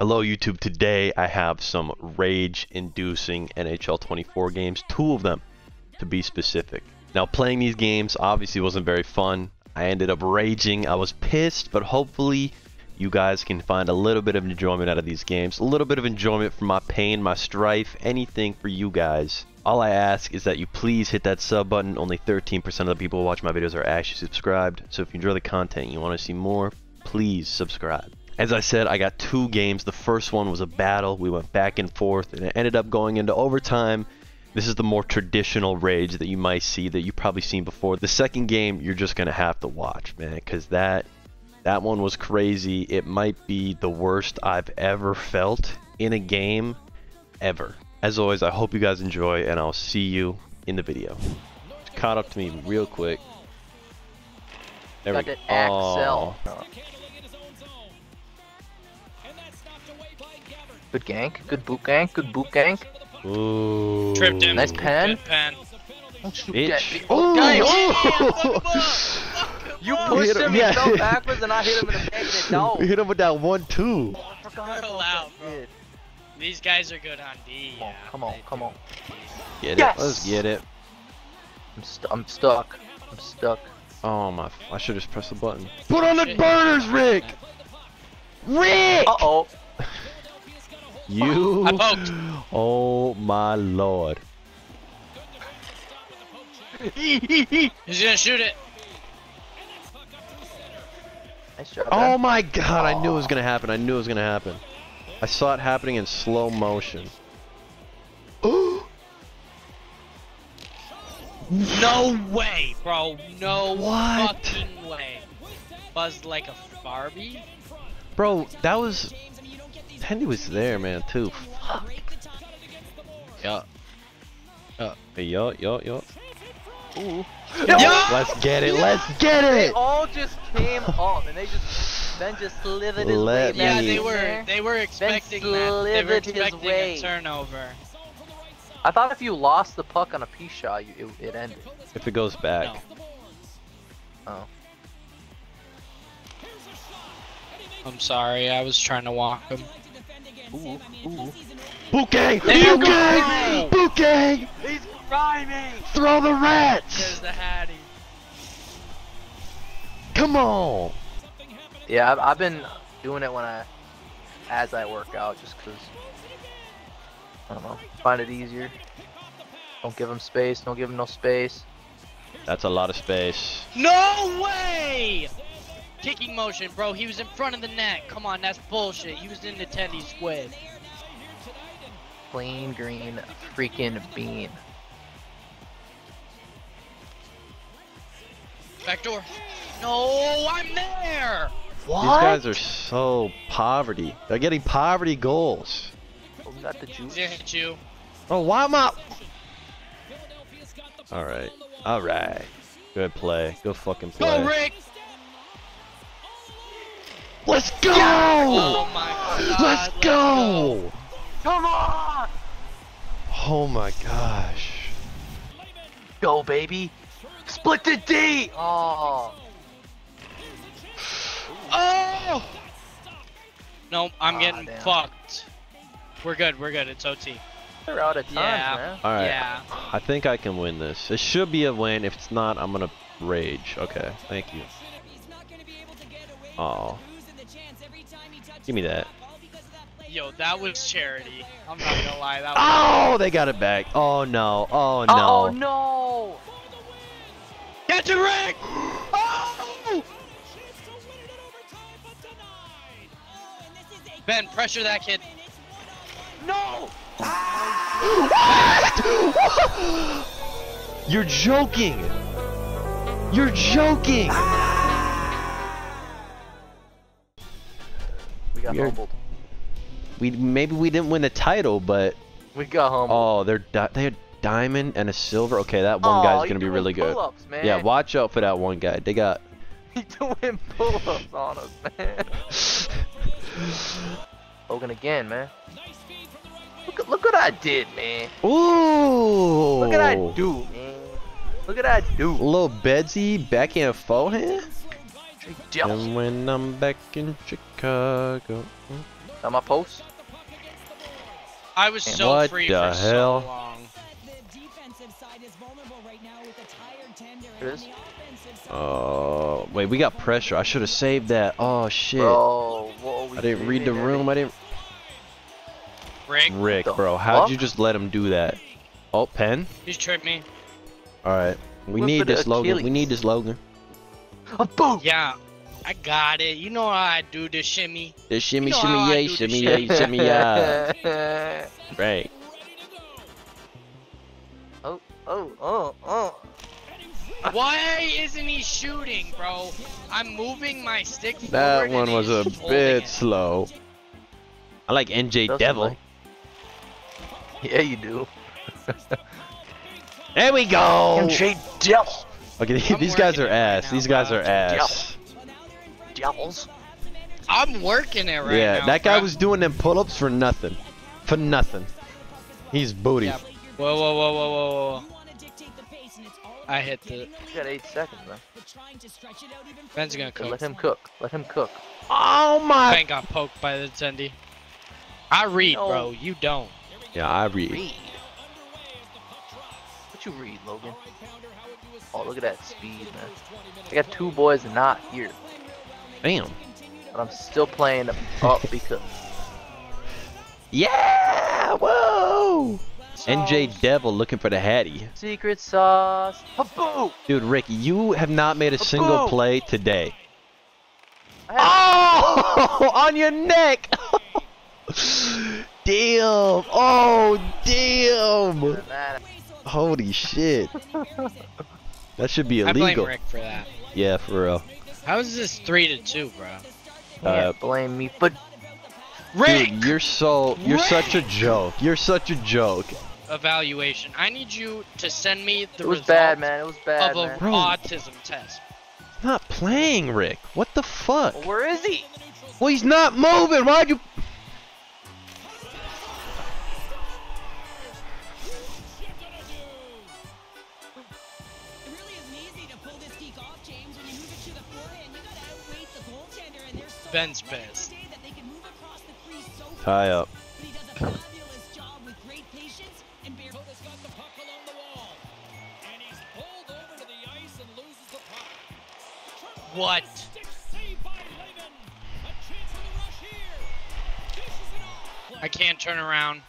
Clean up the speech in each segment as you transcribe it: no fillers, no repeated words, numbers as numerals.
Hello YouTube, today I have some rage-inducing NHL 24 games, two of them to be specific. Now playing these games obviously wasn't very fun. I ended up raging, I was pissed, but hopefully you guys can find a little bit of enjoyment out of these games, a little bit of enjoyment from my pain, my strife, anything for you guys. All I ask is that you please hit that sub button. Only 13% of the people who watch my videos are actually subscribed, so if you enjoy the content and you want to see more, please subscribe. As I said, I got two games. The first one was a battle. We went back and forth and it ended up going into overtime. This is the more traditional rage that you might see, that you've probably seen before. The second game, you're just going to have to watch, man, because that one was crazy. It might be the worst I've ever felt in a game ever. As always, I hope you guys enjoy and I'll see you in the video. It's caught up to me real quick. There we go. Oh. Good gank, good boot gank, good boot gank. Ooh. Tripped him. Nice pen. Good pen. Don't shoot that. Oh, nice. Oh. You pushed him, yeah. He fell backwards and I hit him in the back and it don't. You hit him with that 1-2. Oh, I forgot how that did. These guys are good on D. Yeah. Come on, come on. Get yes! It, let's get it. I'm stuck. I'm stuck. Oh my, I should just press the button. Put on the burners, Rick! Rick! Uh-oh. You, I poked. Oh my lord. He's gonna shoot it. Oh my god, I knew it was gonna happen. I knew it was gonna happen. I saw it happening in slow motion. No way, bro. No what? Fucking way. Buzzed like a Barbie? Bro, that was... Hendy was there, man, too. Fuck. Yeah. Yo. Ooh. Yo! Let's get it. Let's get it. They all just came off, and they just then just slithered his way. Yeah, they were expecting that. They were expecting a turnover. I thought if you lost the puck on a P shot, it ended. If it goes back. No. Oh. I'm sorry. I was trying to walk him. Ooh, ooh. Boot gang! Boot gang! Boot gang! He's rhyming! Throw the rats! There's the Hattie. Come on! Yeah, I've been doing it when as I work out, just cause, I don't know, find it easier. Don't give him space, don't give him no space. That's a lot of space. No way! Kicking motion, bro. He was in front of the net. Come on, that's bullshit. He was in the tendies with. Plain green freaking bean. Backdoor. No, I'm there. What? These guys are so poverty. They're getting poverty goals. Oh, not the juice. They hit you. Oh, why am I? All right. All right. Good play. Go fucking play. Go, Rick. Let's go! Yeah. Oh my god. Let's go! Come on! Oh my gosh. Go, baby. Split the D! Oh. Oh! No, I'm getting fucked. We're good. It's OT. We're out of time, man. All right. Yeah. I think I can win this. It should be a win. If it's not, I'm gonna rage. Okay, thank you. Oh. Give me that. Yo, that was charity. I'm not gonna lie. That was they got it back. Oh no. Oh no. Oh no. Catch it, Rick! Oh! Ben, pressure that kid. No! What? You're joking. You're joking. We maybe we didn't win the title, but we got home. Oh, they're diamond and a silver. Okay, that one guy's gonna be really good. Man. Yeah, watch out for that one guy. They got. He's doing pull-ups on us, man. Hogan again, man. Look what I did, man. Ooh. Look what I do, man. Look what I do. Little Betsy backhand forehand. And when I'm back in Chicago. on my post. I was so free for so long. Here it is. Oh, wait, we got pressure. I should have saved that. Oh, shit. Bro, I didn't read the room. I didn't. Rick, bro, how'd you just let him do that? Oh, Penn? He's tripped me. Alright, we need this Logan. We need this Logan. Oh, boom! Yeah, I got it. You know how I do the shimmy. The shimmy, shimmy, yay, shimmy, yay, shimmy, yeah. Right. Oh, oh, oh, oh. Why isn't he shooting, bro? I'm moving my stick forward. That one was a bit slow. I like NJ Devil. Yeah, you do. There we go. NJ Devil. Okay, these guys are ass. These guys are ass. Devils. I'm working it right now. Yeah, that guy was doing them pull-ups for nothing. For nothing. He's booty. Whoa, whoa, whoa, whoa, whoa. I hit the... You got 8 seconds, bro. Ben's gonna cook. Let him cook. Let him cook. Oh my... Ben got poked by the attendee. I read, bro. You don't. Yeah, I read. What you read, Logan? Oh, look at that speed, man. I got 2 boys not here. Damn. But I'm still playing up because... Yeah! Whoa! NJ Devil looking for the Hattie. Secret sauce. Haboo! Dude, Rick, you have not made a single play today. Oh! On your neck! Damn! Oh, damn! Holy shit. That should be illegal. I blame Rick for that. Yeah, for real. How is this 3-2, bro? Blame me for... Rick! Dude, you're so... You're such a joke. You're such a joke. Evaluation. I need you to send me the results of an autism test. He's not playing, Rick. What the fuck? Well, where is he? Well, he's not moving. Why'd you... Ben's pissed. Tie up. What? I can't turn around.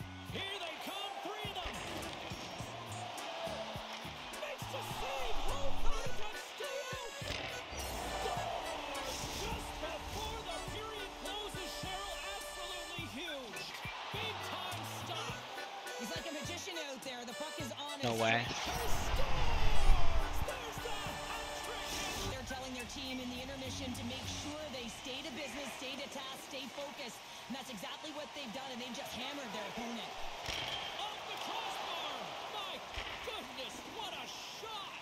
No way. They're telling their team in the intermission to make sure they stay to business, stay to task, stay focused. And that's exactly what they've done, and they just hammered their opponent. Off the crossbar! My goodness, what a shot!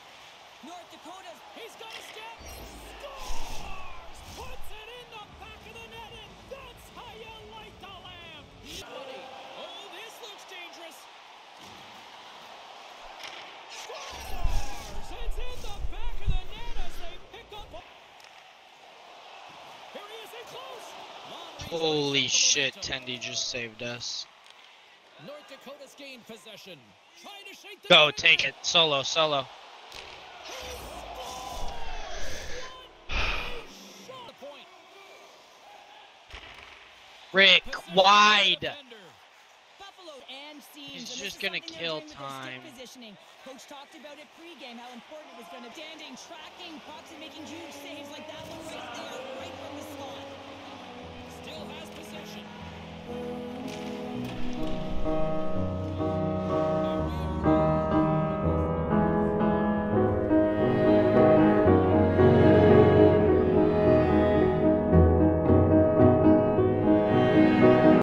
North Dakota, he's got a step. Scores! Puts it in the back of the net, and that's how you like the lamb. Oh, this looks dangerous. It's in the back of the net as they pick up. Here he is in close. Holy shit, Tendy just saved us. North Dakota's gained possession. Trying to shake the go, take it. Solo, solo. Rick, wide. He's just gonna kill time. Coach talked about it pre-game, how important it was gonna be. Standing, tracking, pops and making huge saves like that one right there, right from the slot. Still has possession.